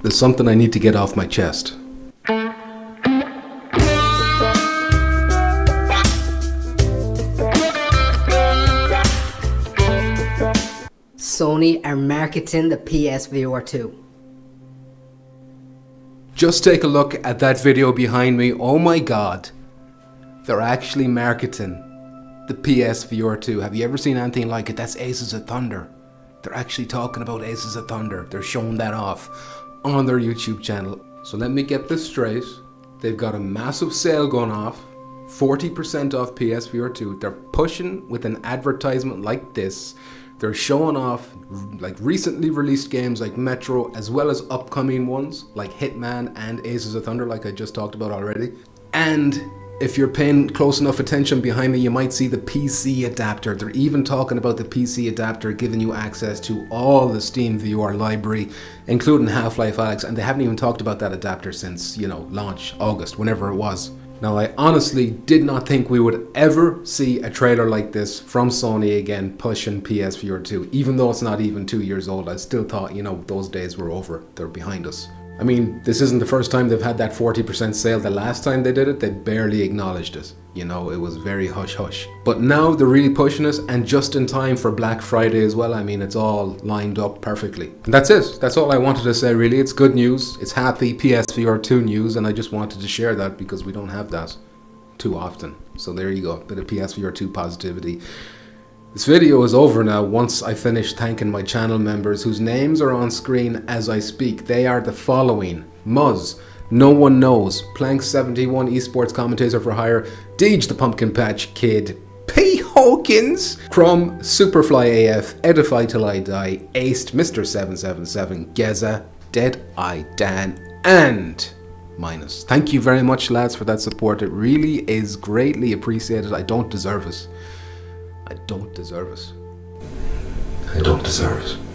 There's something I need to get off my chest. Sony are marketing the PSVR2. Just take a look at that video behind me. Oh my god. They're actually marketing the PSVR2. Have you ever seen anything like it? That's Aces of Thunder. They're actually talking about Aces of Thunder. They're showing that off on their YouTube channel. So let me get this straight. They've got a massive sale going off. 40% off PSVR2. They're pushing with an advertisement like this. They're showing off like recently released games like Metro, as well as upcoming ones like Hitman and Aces of Thunder, like I just talked about already. And if you're paying close enough attention behind me, you might see the PC adapter. They're even talking about the PC adapter giving you access to all the Steam VR library, including Half-Life: Alyx, and they haven't even talked about that adapter since, you know, launch, August, whenever it was. Now, I honestly did not think we would ever see a trailer like this from Sony again pushing PSVR2. Even though it's not even 2 years old, I still thought, you know, those days were over. They're behind us. I mean, this isn't the first time they've had that 40% sale. The last time they did it, they barely acknowledged it. You know, it was very hush-hush. But now they're really pushing it, and just in time for Black Friday as well. I mean, it's all lined up perfectly. And that's it. That's all I wanted to say, really. It's good news. It's happy PSVR2 news, and I just wanted to share that because we don't have that too often. So there you go, a bit of PSVR2 positivity. This video is over now once I finish thanking my channel members whose names are on screen as I speak. They are the following: Muzz, No One Knows, Plank71, Esports Commentator for Hire, Deej the Pumpkin Patch Kid, P. Hawkins, Crom, Superfly AF, Edify Till I Die, Aced, Mr777, Geza, Dead Eye Dan, and Minus. Thank you very much, lads, for that support. It really is greatly appreciated. I don't deserve it. I don't deserve it. I don't deserve it.